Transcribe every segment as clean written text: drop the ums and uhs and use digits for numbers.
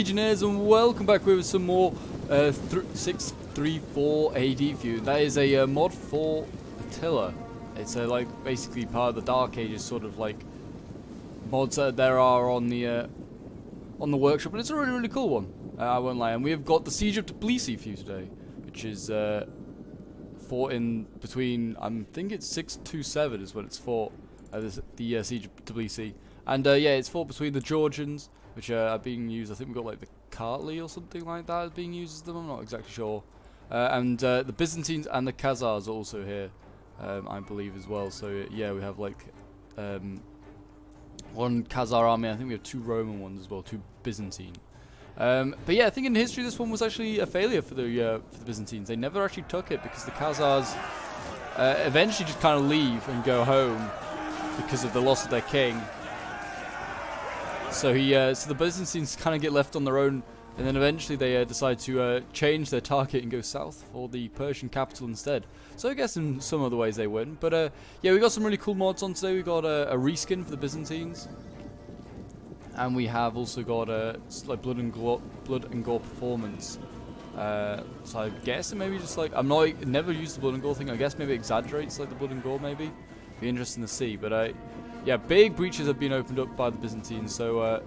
Legionnaires, and welcome back with some more 634 AD feud. That is a mod for Attila. It's like basically part of the Dark Ages, sort of like mods that there are on the workshop, and it's a really, really cool one. I won't lie. And we have got the Siege of Tbilisi feud today, which is fought in between. I think it's 627 is when it's fought. The Siege of Tbilisi, and yeah, it's fought between the Georgians, which are being used. I think we've got like the Kartli or something like that is being used as them. I'm not exactly sure. And the Byzantines and the Khazars are also here, I believe, as well. So yeah, we have like one Khazar army. I think we have two Roman ones as well, two Byzantine. But yeah, I think in history this one was actually a failure for the Byzantines. They never actually took it because the Khazars eventually just kind of leave and go home because of the loss of their king. So he, so the Byzantines kind of get left on their own, and then eventually they decide to change their target and go south for the Persian capital instead. So I guess in some other ways they win, but yeah, we got some really cool mods on today. We got a reskin for the Byzantines, and we have also got like blood and gore performance. So I guess it maybe just like never used the blood and gore thing. I guess maybe it exaggerates like the blood and gore maybe. Be interesting to see, but yeah, big breaches have been opened up by the Byzantines, so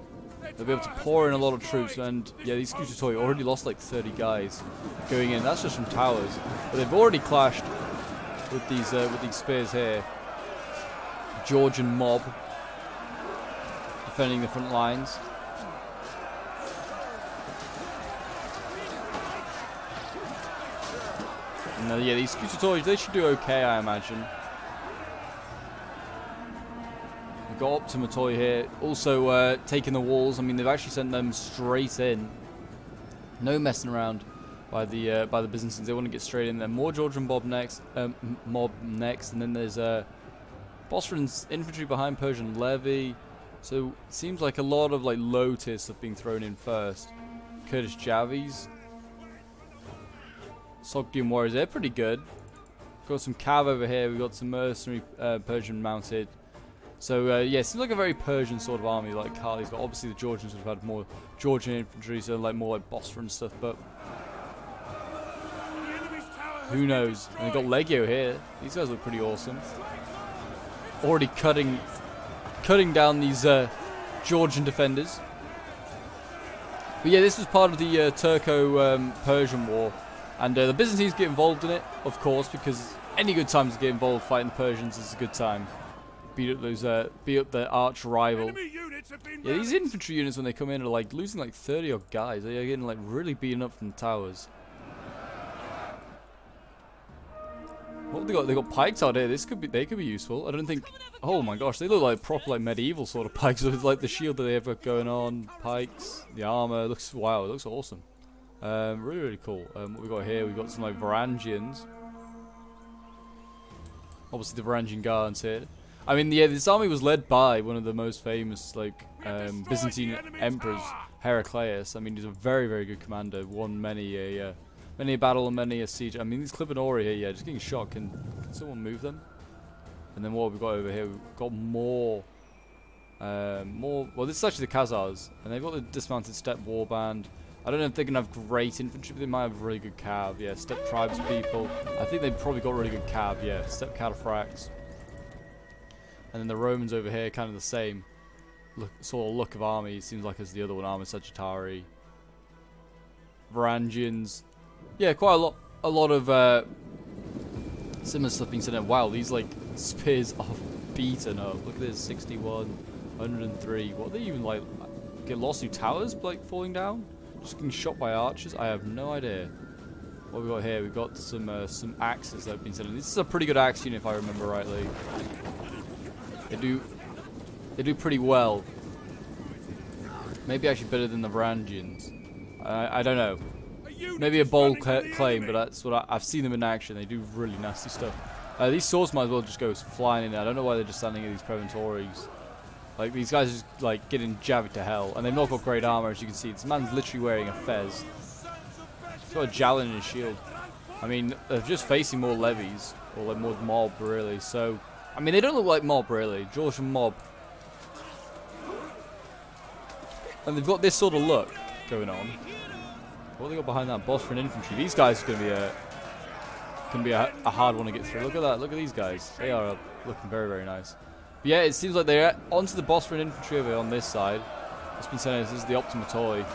they'll be able to pour in a lot of troops. And yeah, these Scutatoi already lost like 30 guys going in. That's just from towers, but they've already clashed with these spears here. Georgian mob defending the front lines. And yeah, these Scutatoi, they should do okay, I imagine. We've got Optimatoi here, also taking the walls. I mean, they've actually sent them straight in. No messing around by the Byzantines. They want to get straight in there. More Georgian mob next, and then there's Bosporan's infantry behind Persian levy. So it seems like a lot of like low tier stuff being thrown in first. Kurdish Javis, Sogdian warriors. They're pretty good. We've got some cav over here. We've got some mercenary Persian mounted. So yeah, it seems like a very Persian sort of army, like Khali's got. Obviously the Georgians would have had more Georgian infantry, so like more like Bosporan stuff, but who knows? And they've got Legio here. These guys look pretty awesome. Already cutting down these Georgian defenders. But yeah, this was part of the Turko-Persian War, and the Byzantines get involved in it, of course, because any good time to get involved fighting the Persians is a good time. Beat up those, beat up their arch rival. Yeah, these infantry units when they come in are like losing like 30 odd guys. They are getting like really beaten up from the towers. What have they got? They got pikes out here. This could be, they could be useful. I don't think. Oh my gosh, they look like proper like medieval sort of pikes with like the shield that they have got going on. Pikes, the armor looks wow. It looks awesome. Really, really cool. What we got here? We got some like Varangians. Obviously the Varangian guards here. I mean, yeah, this army was led by one of the most famous, like, Byzantine emperors, Heraclius. I mean, he's a very, very good commander. Won many a battle and many a siege. I mean, these Clibanarii here, yeah, just getting shot. Can someone move them? And then what have we got over here? We've got more, well, this is actually the Khazars, and they've got the dismounted step warband. I don't know if they're going to have great infantry, but they might have really good cav. Yeah, step tribes people. I think they've probably got really good cav, yeah. Step cataphracts. And then the Romans over here, kind of the same look, sort of look of army, it seems like, as the other one, Armor Sagittari. Varangians. Yeah, quite a lot of similar stuff being said. Wow, these, like, spears are beaten up. Look at this, 61, 103. What, they even, like, get lost through towers, like, falling down? Just getting shot by archers? I have no idea. What have we got here? We've got some axes that have been said. This is a pretty good axe unit, if I remember rightly. They do pretty well. Maybe actually better than the Varangians. I don't know. Maybe a bold claim, but that's what I've seen them in action. They do really nasty stuff. These swords might as well just go flying in there. I don't know why they're just standing at these Preventoris. Like, these guys are just like getting jabbed to hell, and they've not got great armor, as you can see. This man's literally wearing a fez. He's got a javelin and a shield. I mean, they're just facing more levies or like more mob, really. So. I mean, they don't look like mob, really. Georgian mob. And they've got this sort of look. going on. What they got behind that Bosporan infantry? These guys are going to be a hard one to get through. Look at that. Look at these guys. They are looking very, very nice. But yeah, it seems like they're onto the Bosporan infantry over on this side. It's been saying this is the Optimatoi.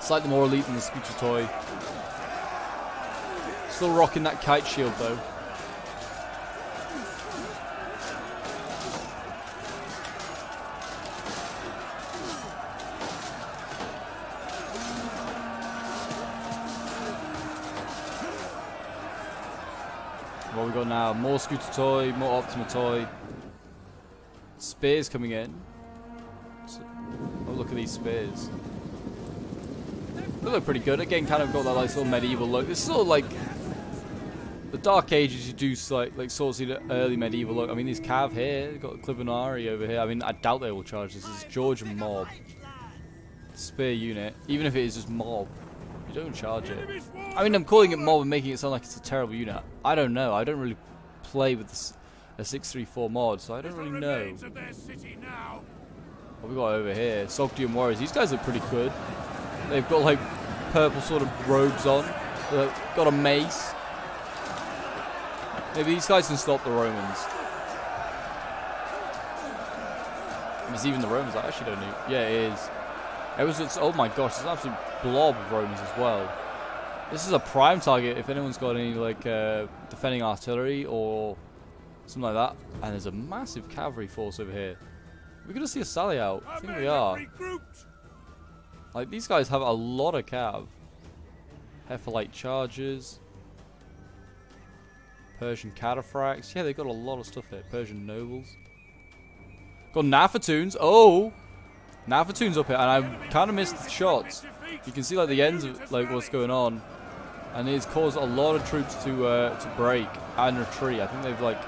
Slightly more elite than the Scutatoi. Still rocking that kite shield though. What we got now? More Scutatoi, more Optimatoi. Spears coming in. Oh, look at these spears. They look pretty good. Again, kind of got that like sort of medieval look. It's sort of like the Dark Ages. You do like sort of see the early medieval look. I mean, these Cav here, they've got Clibanarii over here. I mean, I doubt they will charge this. This is Georgian mob spear unit. Even if it is just mob, you don't charge it. I mean, I'm calling it mob and making it sound like it's a terrible unit. I don't know. I don't really play with this, a 634 mod, so I don't really know. What we got over here? Sogdian warriors. These guys look pretty good. They've got like purple sort of robes on. They've got a mace. Maybe these guys can stop the Romans. It's even the Romans. I actually don't know. Yeah, it is. It was. It's, oh my gosh, it's an absolute blob of Romans as well. This is a prime target if anyone's got any like defending artillery or something like that. And there's a massive cavalry force over here. We're going to see a sally out. I think we are. Like, these guys have a lot of cav. Hephthalite charges. Persian cataphracts. Yeah, they've got a lot of stuff there. Persian nobles. Got Navatunes. Oh! Navatunes up here. And I kind of missed the shots. You can see, like, the ends of, like, what's going on. And it's caused a lot of troops to break and retreat. I think they've, like,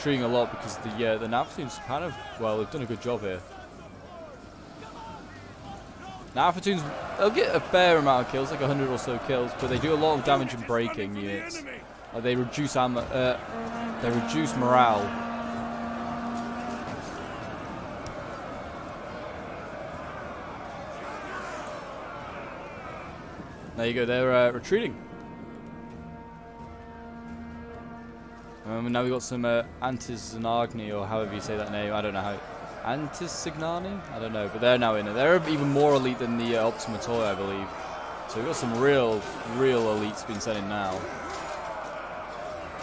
treating a lot because the Navatunes kind of, well, they've done a good job here. Navatunes, they'll get a fair amount of kills, like 100 or so kills, but they do a lot of damage and breaking units. Like they reduce they reduce morale. There you go, they're retreating. Now we've got some Antesignani, or however you say that name. I don't know how. Antesignani? I don't know. But they're now in it. They're even more elite than the Optimatoi, I believe. So we've got some real elites being sent in now.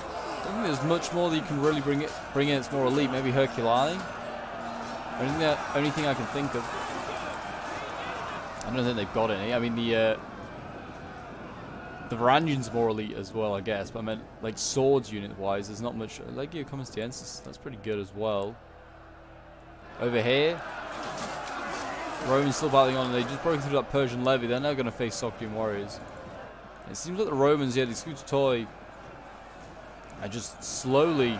I don't think there's much more that you can really bring in. It's more elite. Maybe Herculani? Only thing I can think of. I don't think they've got any. I mean, the Varangians are more elite as well, I guess. But I meant, like, swords unit-wise, there's not much. Legio Comitensis, that's pretty good as well. Over here, Romans still battling on. They just broke through that Persian levy. They're now going to face Sogdian warriors. It seems like the Romans, yeah, the Scutatoi are just slowly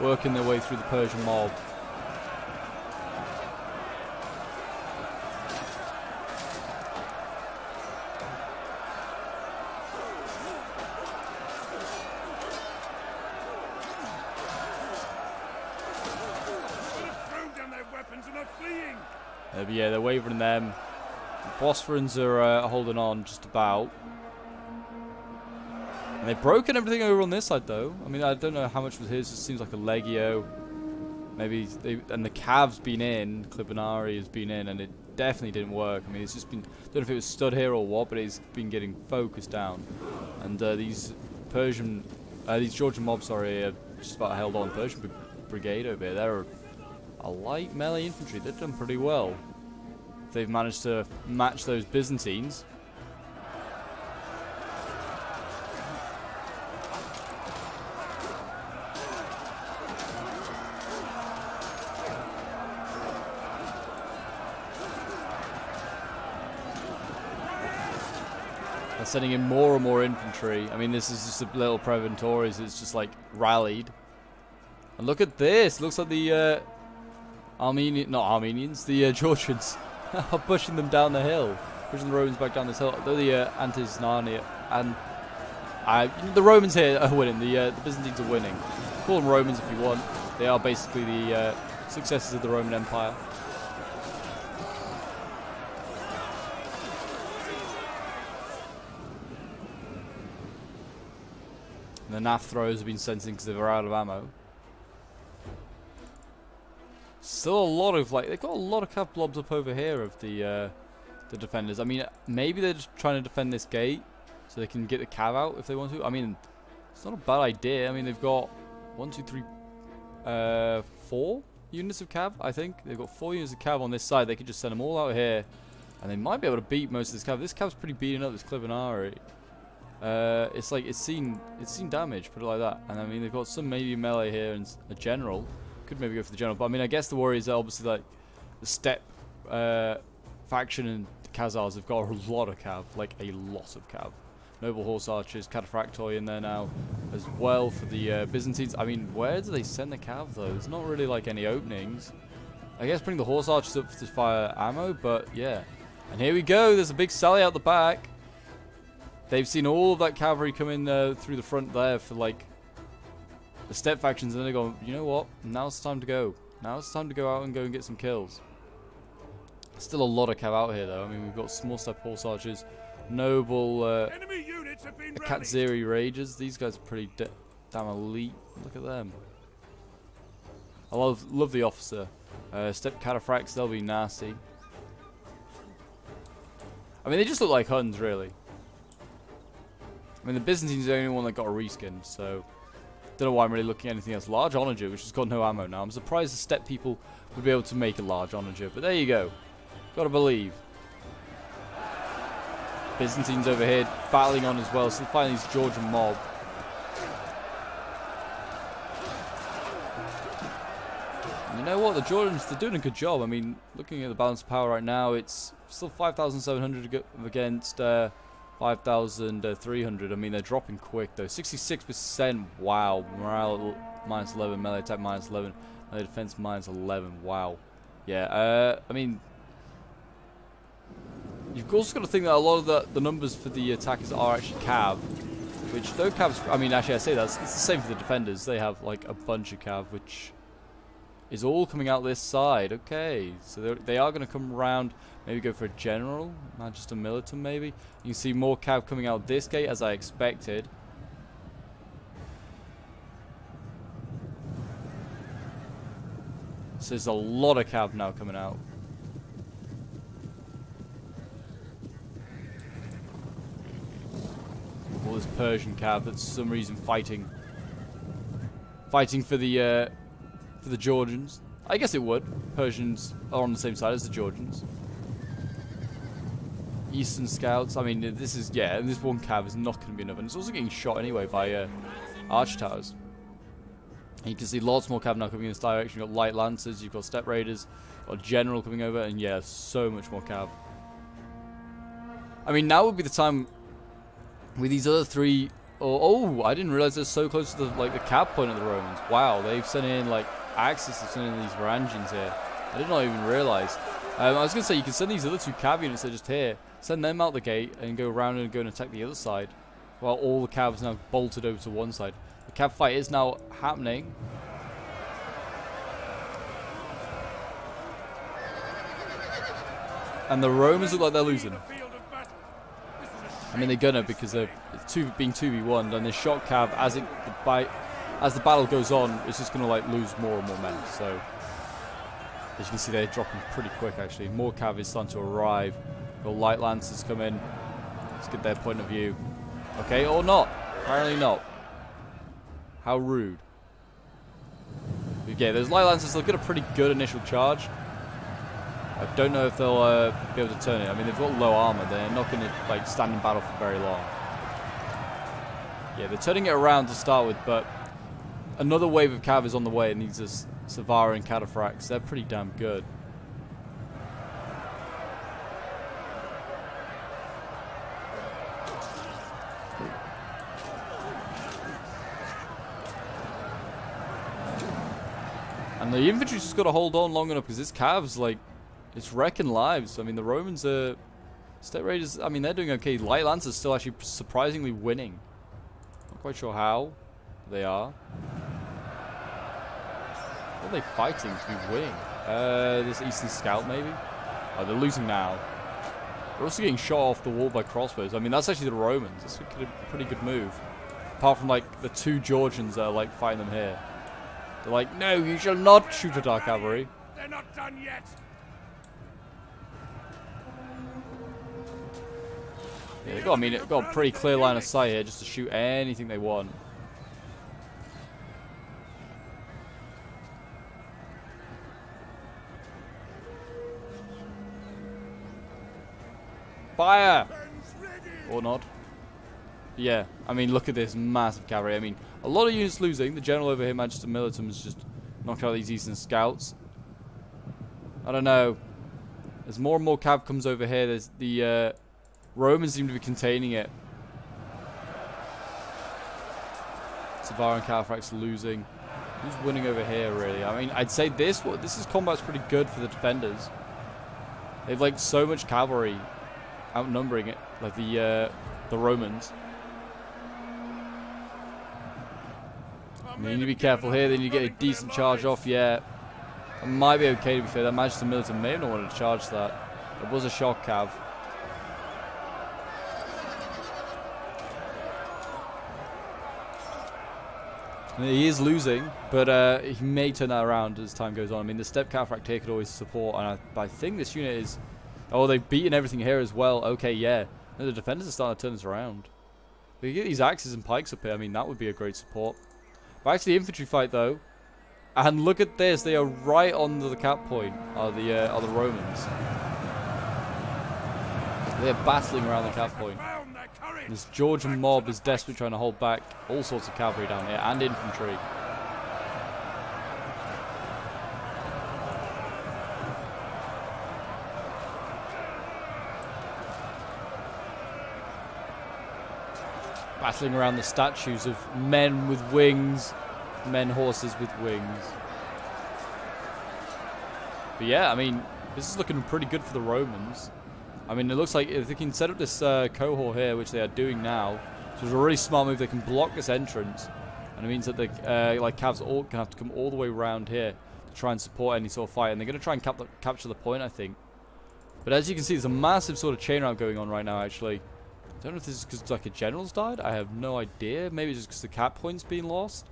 working their way through the Persian mob. But yeah, they're wavering them. The Bosporans are holding on just about. And they've broken everything over on this side, though. I mean, I don't know how much was his. It seems like a Legio. Maybe they, and the Cav's been in. Clibanarii has been in, and it definitely didn't work. I mean, it's just been. I don't know if it was stood here or what, but it's been getting focused down. And these Georgian mobs, sorry, are just about held on. Persian brigade over here. They're a light melee infantry. They've done pretty well. They've managed to match those Byzantines. They're sending in more and more infantry. I mean, this is just a little Preventoris. It's just like rallied. And look at this. Looks like the Georgians are pushing them down the hill. Pushing the Romans back down this hill. Though the Antesignani and the Romans here are winning. The Byzantines are winning. Call them Romans if you want. They are basically the successors of the Roman Empire. And the Nath throwers have been sent in because they were out of ammo. Still a lot of, like, they've got a lot of cav blobs up over here of the defenders. I mean, maybe they're just trying to defend this gate so they can get the cav out if they want to. I mean, it's not a bad idea. I mean, they've got 4 units of cav, I think. They've got 4 units of cav on this side. They could just send them all out here. And they might be able to beat most of this cav. This cav's pretty beaten up, this Clibanarii. It's like, it's seen damage, put it like that. And I mean, they've got some maybe melee here and a general. Could maybe go for the general. But I mean, I guess the worry is obviously like the steppe faction and the Khazars have got a lot of cav. Like a lot of cav. Noble horse archers, Cataphractoi in there now as well for the Byzantines. I mean, where do they send the cav though? There's not really like any openings. I guess bring the horse archers up to fire ammo, but yeah. And here we go, there's a big sally out the back. They've seen all of that cavalry come in through the front there for like the step factions, and then they go, you know what, now it's time to go. Now it's time to go out and go and get some kills. Still a lot of cav out here though. I mean, we've got small step horse archers, noble Katziri rages. These guys are pretty damn elite. Look at them. I love the officer. Step cataphracts, they'll be nasty. I mean, they just look like Huns, really. I mean, the Byzantines are the only one that got a reskin, so don't know why I'm really looking at anything else. Large onager, which has got no ammo now. I'm surprised the step people would be able to make a large onager, but there you go. Gotta believe. Byzantines over here battling on as well, so they're fighting this Georgian mob. And you know what? The Georgians, they're doing a good job. I mean, looking at the balance of power right now, it's still 5,700 against 5,300. I mean, they're dropping quick though. 66%. Wow. Morale minus 11. Melee attack minus 11. Melee defense minus 11. Wow. Yeah. I mean, you've also got to think that a lot of the numbers for the attackers are actually cav, which though cav's, I mean, actually I say that, it's the same for the defenders. They have like a bunch of cav, which is all coming out this side. Okay, so they are going to come round, maybe go for a general, Magister Militum maybe. You can see more cav coming out this gate as I expected. So there's a lot of cav now coming out. All this Persian cav that's for some reason fighting for the Georgians. I guess it would. Persians are on the same side as the Georgians. Eastern scouts. I mean, this is, yeah, this one cav is not going to be enough, and it's also getting shot anyway by arch towers. And you can see lots more cav now coming in this direction. You've got light lancers, you've got step raiders, you've got general coming over, and yeah, so much more cav. I mean, now would be the time with these other three. Oh, I didn't realize they're so close to the cav point of the Romans. Wow, they've sent in like Axis, they've sent in these Varangians here. I did not even realize. I was gonna say you can send these other two cav units that are just here, send them out the gate and go around and go and attack the other side, while all the cavs now bolted over to one side. The cav fight is now happening. And the Romans look like they're losing. I mean, they're gonna, because they're being 2v1, and the shot cav as the battle goes on, it's just gonna like lose more and more men. So as you can see, they're dropping pretty quick actually. More cav is starting to arrive. Your light lancers come in. Let's get their point of view. Okay, or not. Apparently not. How rude. But yeah, those light lancers, they'll get a pretty good initial charge. I don't know if they'll be able to turn it. I mean, they've got low armor. They're not going to like stand in battle for very long. Yeah, they're turning it around to start with, but another wave of cav is on the way. And these are Savaran Cataphracts. They're pretty damn good. And the infantry's just got to hold on long enough, because this cav's like, it's wrecking lives. I mean, the Romans are... Step Raiders, I mean, they're doing okay. Light Lancers still actually surprisingly winning. Not quite sure how they are. What are they fighting to be winning? This Eastern Scout, maybe? Oh, they're losing now. They're also getting shot off the wall by crossbows. I mean, that's actually the Romans. That's a pretty good move. Apart from like the two Georgians that are like fighting them here. They're like, no, you shall not shoot at our cavalry. They're not done yet. Yeah, they've got, I mean, they've got a pretty clear line of sight here just to shoot anything they want. Fire! Or not. Yeah, I mean, look at this massive cavalry. I mean, a lot of units losing. The general over here, Magister Militum, has just knocked out these eastern scouts. I don't know. As more and more cav comes over here, there's the Romans seem to be containing it. Savaran Cataphracts losing. Who's winning over here, really? I mean, I'd say this combat's pretty good for the defenders. They've like so much cavalry outnumbering it, like the Romans. You need to be careful here. They need to get a decent charge off. Yeah, it might be okay to be fair. That Magister Militum may have not wanted to charge that. It was a shock cav. And he is losing, but he may turn that around as time goes on. I mean, the step cataphracts here could always support, and I think this unit is. Oh, they've beaten everything here as well. Okay, yeah. No, the defenders are starting to turn this around. We get these axes and pikes up here. I mean, that would be a great support. Back to the infantry fight, though. And look at this. They are right on the cap point, are the Romans. They are battling around the cap point. And this Georgian mob is desperately trying to hold back all sorts of cavalry down here, and infantry. Battling around the statues of men with wings, men horses with wings. But yeah, I mean, this is looking pretty good for the Romans. I mean, it looks like if they can set up this cohort here, which they are doing now, which is a really smart move. They can block this entrance, and it means that the like Cavs all can have to come all the way around here to try and support any sort of fight, and they're going to try and capture the point, I think. But as you can see, there's a massive sort of chain round going on right now, actually. I don't know if this is because like a general's died. I have no idea. Maybe it's just because the cap point's been lost.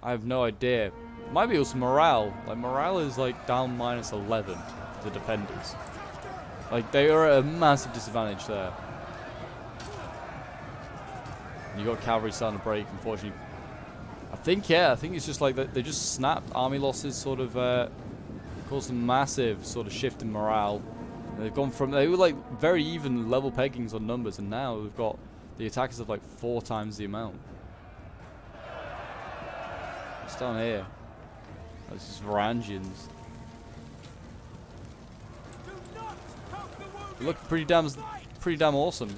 I have no idea. Might be also morale. Like morale is like down minus 11 for the defenders. Like they are at a massive disadvantage there. You got cavalry starting to break. Unfortunately, I think it's just like they just snapped. Army losses sort of caused a massive sort of shift in morale. They've gone from, they were like very even level peggings on numbers, and now we've got the attackers of like 4 times the amount. What's down here? Oh, this is Varangians. They look pretty damn awesome.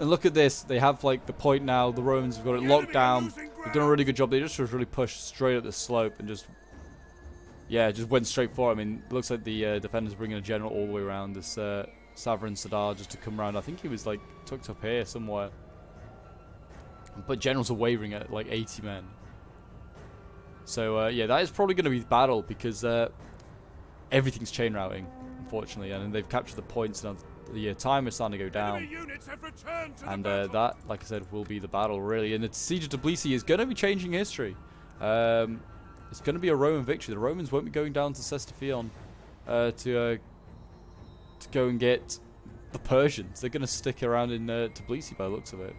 And look at this, they have like the point now, the Romans have got it locked down. They've done a really good job. They just really pushed straight up the slope and just, yeah, just went straight for it. I mean, it looks like the defenders bringing a general all the way around this Savaran Sadar just to come around. I think he was like tucked up here somewhere. But generals are wavering at like 80 men. So yeah, that is probably going to be the battle because everything's chain routing, unfortunately, and they've captured the points and. The time is starting to go down, and that, like I said, will be the battle, really. And the siege of Tbilisi is going to be changing history. It's going to be a Roman victory. The Romans won't be going down to Ctesiphon to go and get the Persians. They're going to stick around in Tbilisi by the looks of it.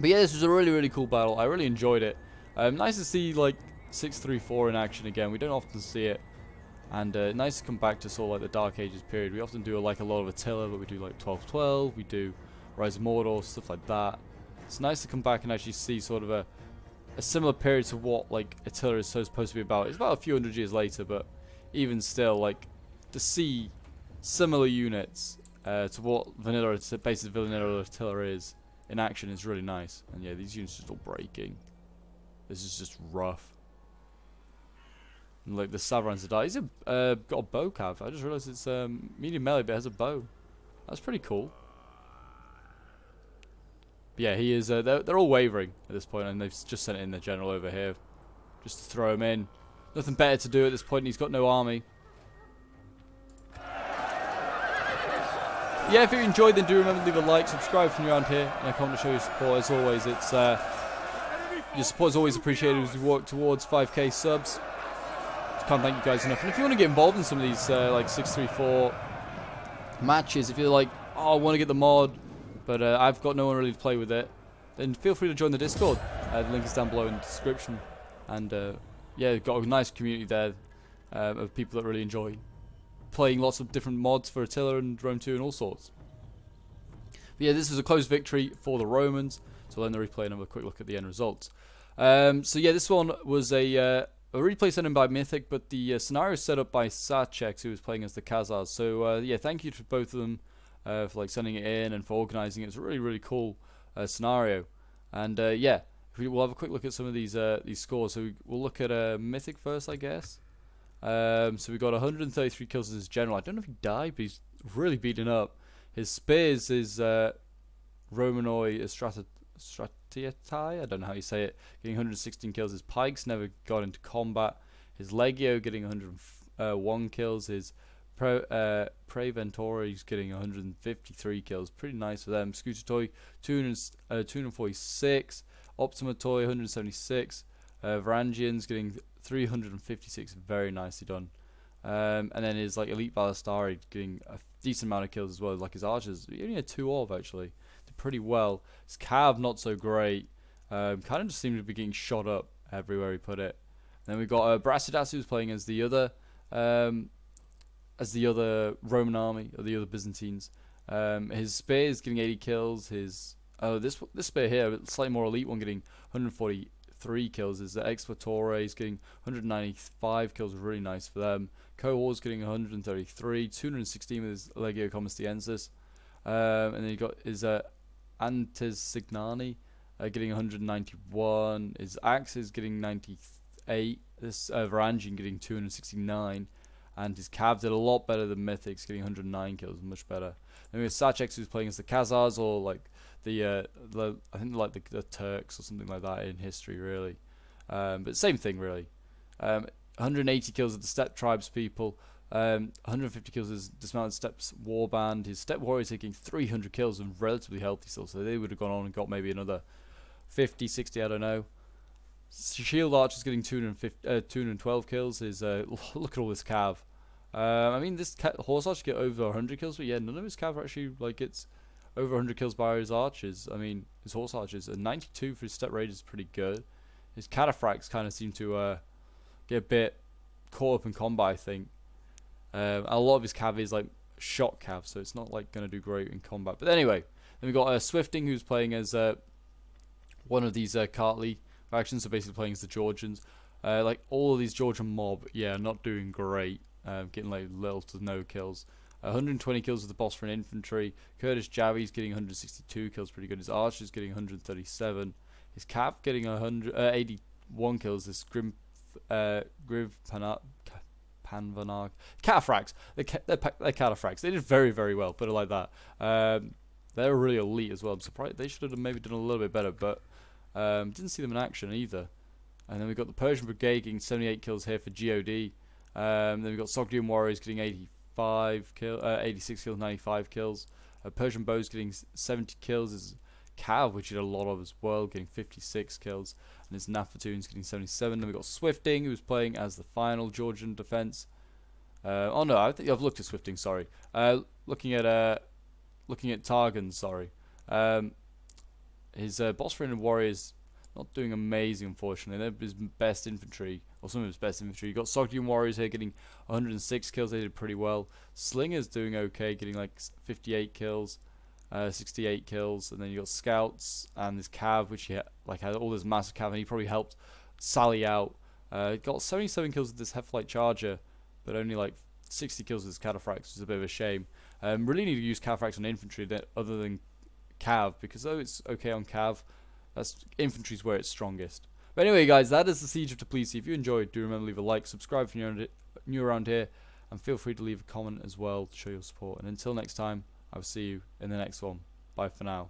But yeah, this was a really, really cool battle. I really enjoyed it. Nice to see like 634 in action again. We don't often see it. And nice to come back to sort of like the Dark Ages period. We often do like a lot of Attila, but we do like 1212, we do Rise of Mordor, stuff like that. It's nice to come back and actually see sort of a similar period to what like Attila is so supposed to be about. It's about a few hundred years later, but even still, like to see similar units to what the basic vanilla Attila is in action is really nice. And yeah, these units are still breaking. This is just rough. Like the Savaran Sadar. He's got a bow cav. I just realised it's medium melee, but it has a bow. That's pretty cool. But yeah, he is. They're all wavering at this point, and they've just sent in the general over here, just to throw him in. Nothing better to do at this point. And he's got no army. yeah, if you enjoyed, then do remember to leave a like, subscribe from around here, and a comment to show your support. As always, it's your support is always appreciated as we work towards 5k subs. Can't thank you guys enough. And if you want to get involved in some of these like 634 matches, if you're like, oh, I want to get the mod, but I've got no one really to play with it, then feel free to join the Discord. The link is down below in the description. And yeah, we've got a nice community there of people that really enjoy playing lots of different mods for Attila and Rome 2 and all sorts. But yeah, this was a close victory for the Romans. So we'll end the replay and have a quick look at the end results. So yeah, this one was a replay sent in by Mythic, but the scenario is set up by Sacex, who was playing as the Khazars. So yeah, thank you to both of them for like sending it in and for organising it. It's a really, really cool scenario. And yeah, we'll have a quick look at some of these scores. So we'll look at Mythic first, I guess. So we got 133 kills as his general. I don't know if he died, but he's really beaten up. His spears is Romanoi Stratiotai, I don't know how you say it, getting 116 kills. His pikes never got into combat. His Legio getting 101 kills. His Preventori getting 153 kills. Pretty nice for them. Scutatoi 246. Optimatoi 176. Varangians getting 356. Very nicely done. And then his like elite Ballastari getting a decent amount of kills as well. Like his archers, he only had 2 of actually. Pretty well. His cav not so great, kind of just seemed to be getting shot up everywhere he put it. And then we got Brassidas, who's playing as the other Roman army, or the other Byzantines. His spear is getting 80 kills. His this spear here, a slightly more elite one, getting 143 kills. Is the Exploratore, he's getting 195 kills, really nice for them. Cohort's getting 133, 216 with his Legio Comitensis. And then you got his Antesignani getting 191. His axe is getting 98. This Varangian getting 269, and his cav did a lot better than Mythic's, getting 109 kills, much better. And we have Sacex, who's playing as the Khazars, or like the I think like the Turks or something like that in history, really. But same thing really. 180 kills of the Steppe tribes people. 150 kills is dismounted steps warband. His step warrior taking 300 kills and relatively healthy still, so they would have gone on and got maybe another 50, 60, I don't know. Shield archer's getting 212 kills. His look at all this cav. I mean, this horse archer get over 100 kills, but yeah, none of his cav actually like gets over 100 kills by his archers. I mean, his horse archers, and 92 for his step raiders is pretty good. His cataphracts kind of seem to get a bit caught up in combat, I think. A lot of his cav is like shot cav, so it's not like going to do great in combat. But anyway, then we got Swifting, who's playing as one of these Kartli factions, so basically playing as the Georgians. Like all of these Georgian mob, yeah, not doing great, getting like little to no kills. 120 kills with the Bosporan infantry. Kurdish Javi's getting 162 kills, pretty good. His archers getting 137. His cav getting 181 kills. This Panvanag Cataphracts. They're Cataphracts. They did very, very well. Put it like that. They're really elite as well. I'm surprised they should have maybe done a little bit better, but didn't see them in action either. And then we got the Persian Brigade getting 78 kills here for G.O.D. Then we got Sogdian Warriors getting 86 kills, 95 kills. Persian Bows getting 70 kills. His Cav, which he did a lot of as well, getting 56 kills, and his Navatune's getting 77. Then we got Swifting, who was playing as the final Georgian defense. Oh no, I think I've looked at Swifting. Sorry, looking at Targan. Sorry, his Bosporan warriors not doing amazing, unfortunately. They're his best infantry, or some of his best infantry. You got Sogdian warriors here getting 106 kills. They did pretty well. Slingers doing okay, getting like 58 kills. 68 kills. And then you got scouts and this cav, which he like had all this massive cav, and he probably helped sally out. Got 77 kills with this Hephthalite charger, but only like 60 kills with his cataphracts, which is a bit of a shame. Really need to use cataphracts on infantry other than cav, because though it's okay on cav, that's infantry's where it's strongest. But anyway, guys, that is the Siege of Tbilisi. If you enjoyed, do remember to leave a like, subscribe if you're new around here, and feel free to leave a comment as well to show your support. And until next time, I'll see you in the next one. Bye for now.